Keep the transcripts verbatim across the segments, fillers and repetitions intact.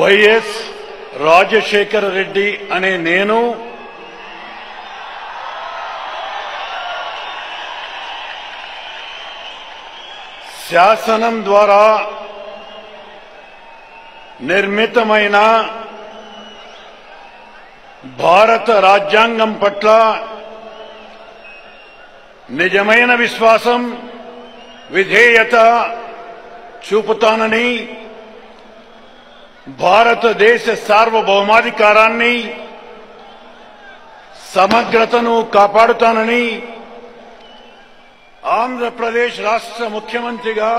YS Rajasekhar Reddy అనే నేను శాసనం ద్వారా నిర్మితమైన భారత రాజ్యాంగం పట్ల నిజమైన విశ్వాసం విధేయత చూపుతానని భారతదేశ సార్వభౌమాధికారాన్ని సమగ్రతను కాపాడుతానని ఆంధ్ర ప్రదేశ్ రాష్ట్ర ముఖ్యమంత్రిగా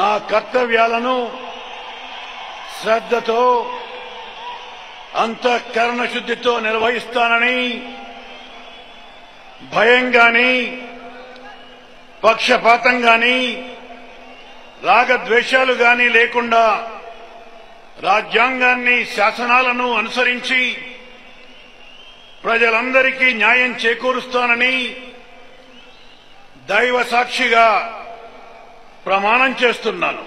నా కర్తవ్యాలను శ్రద్ధతో అంతఃకరణ శుద్ధితో నిర్వహిస్తానని భయంగాని పక్షపాతంగాని రాగద్వేషాలు గాని లేకుండా రాజ్యాంగాన్ని శాసనాలను అనుసరించి ప్రజలందరికీ న్యాయం చేకూరుస్తానని దైవ సాక్షిగా ప్రమాణం చేస్తున్నాను।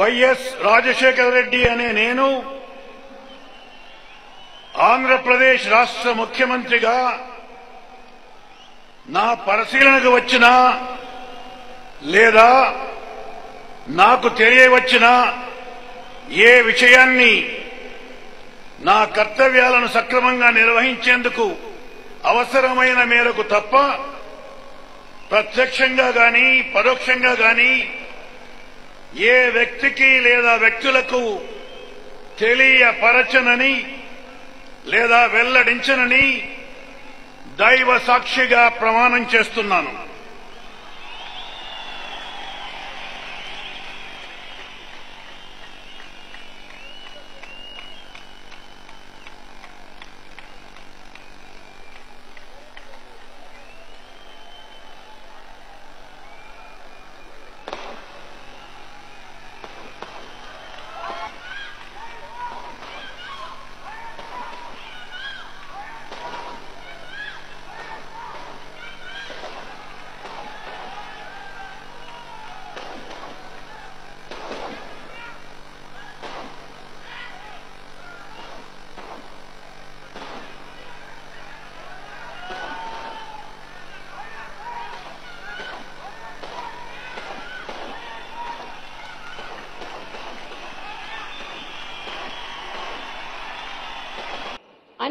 వైఎస్ రాజశేఖర రెడ్డి అనే నేను ఆంధ్రప్రదేశ్ రాష్ట్ర ముఖ్యమంత్రిగా నా పరిశీలనకు వచ్చిన లేదా నాకు తెలియవచ్చిన ఏ విషయాన్ని నా కర్తవ్యాలను సక్రమంగా నిర్వహించేందుకు అవసరమైన మేరకు తప్ప ప్రత్యక్షంగా గాని పరోక్షంగా గాని ఏ వ్యక్తికి లేదా వ్యక్తులకు తెలియపరచనని లేదా వెల్లడించనని దైవ సాక్షిగా ప్రమాణం చేస్తున్నాను।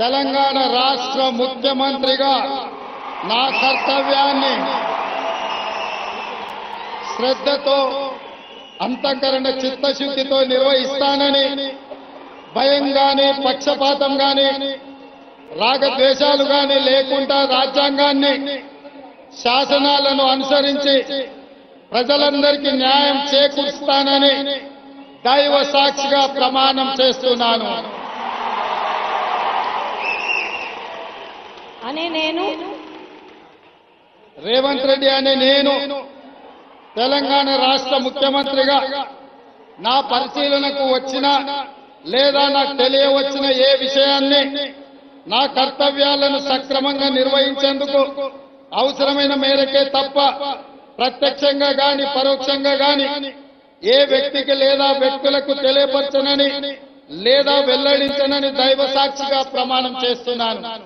తెలంగాణ రాష్ట్ర ముఖ్యమంత్రిగా నా కర్తవ్యాన్ని శ్రద్ధతో అంతఃకరణ చిత్తశుద్ధితో నిర్వహిస్తానని భయంగాని పక్షపాతం గాని రాగద్వేషాలు గాని లేకుండా రాజ్యాంగాన్ని శాసనాలను అనుసరించి ప్రజలందరికీ న్యాయం చేకూరుస్తానని దైవ సాక్షిగా ప్రమాణం చేస్తున్నాను। రేవంత్ రెడ్డి అనే నేను తెలంగాణ రాష్ట్ర ముఖ్యమంత్రిగా నా పరిశీలనకు వచ్చిన లేదా నాకు తెలియవచ్చిన ఏ విషయాన్ని నా కర్తవ్యాలను సక్రమంగా నిర్వహించేందుకు అవసరమైన మేరకే తప్ప ప్రత్యక్షంగా గాని పరోక్షంగా గాని ఏ వ్యక్తికి లేదా వ్యక్తులకు తెలియపరచనని లేదా వెల్లడించనని దైవ సాక్షిగా ప్రమాణం చేస్తున్నాను।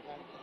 Thank you.